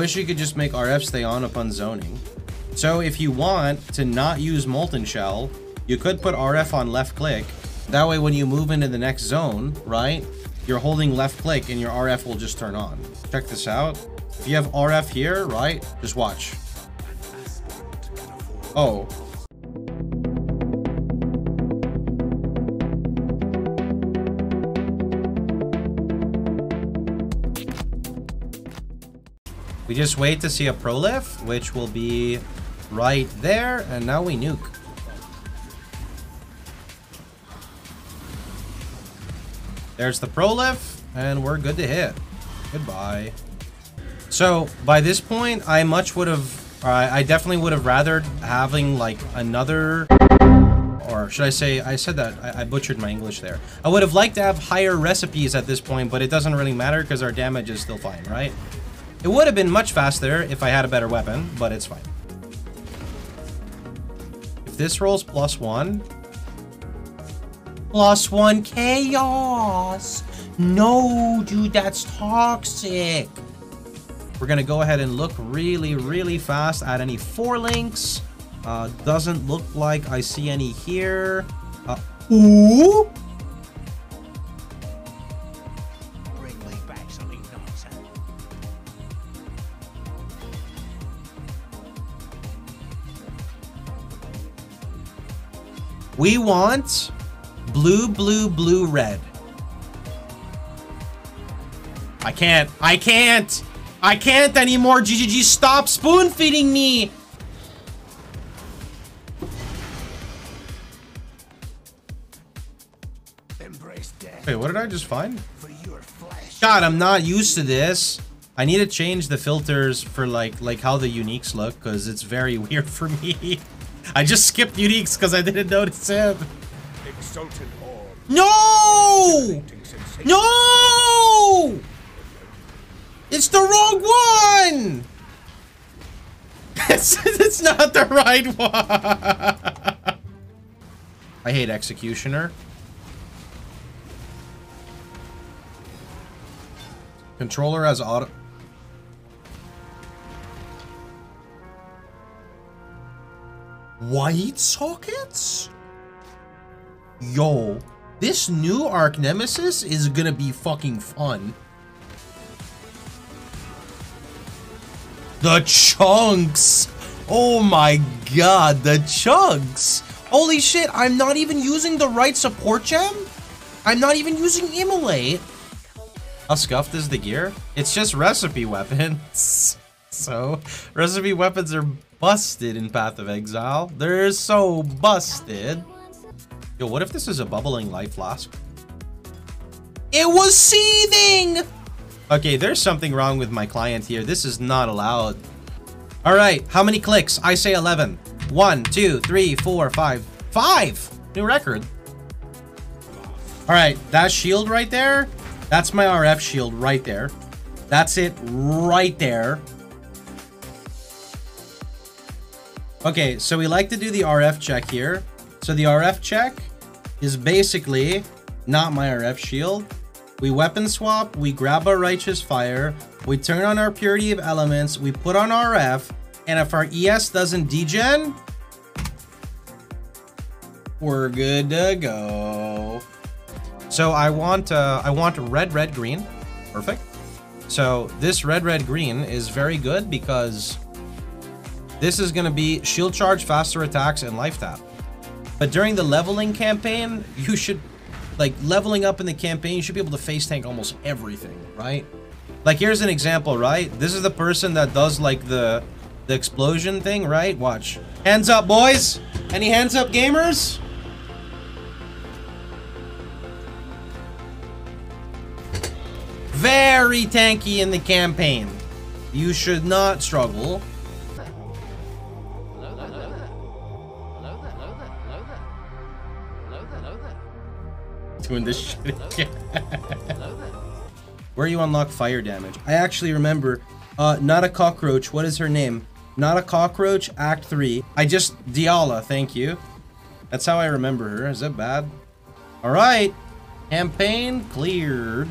wish you could just make RF stay on upon zoning. So if you want to not use Molten Shell, you could put RF on left click. That way when you move into the next zone, right, you're holding left click and your RF will just turn on. Check this out. If you have RF here, right, just watch. Oh. We just wait to see a prolif, which will be right there, and now we nuke. There's the prolif, and we're good to hit. Goodbye. So by this point, I definitely would have rathered having like another, or should I say, I said that, I butchered my English there. I would have liked to have higher recipes at this point, but it doesn't really matter because our damage is still fine, right? It would have been much faster if I had a better weapon, but it's fine. If this rolls +1... +1 chaos! No, dude, that's toxic! We're gonna go ahead and look really, really fast at any 4 links. Doesn't look like I see any here. Ooh! We want blue, blue, blue, red. I can't anymore. GGG, stop spoon feeding me. Embrace death. Wait, what did I just find? For your flesh. God, I'm not used to this. I need to change the filters for like how the uniques look, because it's very weird for me. I just skipped uniques because I didn't notice him. Exultant orb. No! No! It's the wrong one! It's not the right one! I hate Executioner. Controller has auto... White sockets? Yo, this new Arc Nemesis is gonna be fucking fun. The chunks! Oh my god, the chunks! Holy shit, I'm not even using the right support gem? I'm not even using Immolate. How scuffed is the gear? It's just recipe weapons. So, recipe weapons are busted in Path of Exile. They're so busted. Yo, what if this is a bubbling life flask? It was seething! Okay, there's something wrong with my client here. This is not allowed. All right, how many clicks? I say 11. 1, 2, 3, 4, 5. 5! New record. All right, that shield right there. That's my RF shield right there. That's it right there. Okay, so we like to do the RF check here. So the RF check is basically not my RF shield. We weapon swap, we grab our Righteous Fire, we turn on our Purity of Elements, we put on RF, and if our ES doesn't degen, we're good to go. So I want red, red, green. Perfect. So this red, red, green is very good because this is going to be Shield Charge, Faster Attacks, and Life Tap. But during the leveling campaign, you should, like, leveling up in the campaign, you should be able to face tank almost everything, right? Like, here's an example, right? This is the person that does, like, the explosion thing, right? Watch. Hands up, boys! Any hands up, gamers? Very tanky in the campaign. You should not struggle. Doing this shit again. Where you unlock fire damage. I actually remember, not a cockroach, what is her name? Not a cockroach, act 3. I just, Diala, thank you. That's how I remember her. Is that bad? All right, campaign cleared.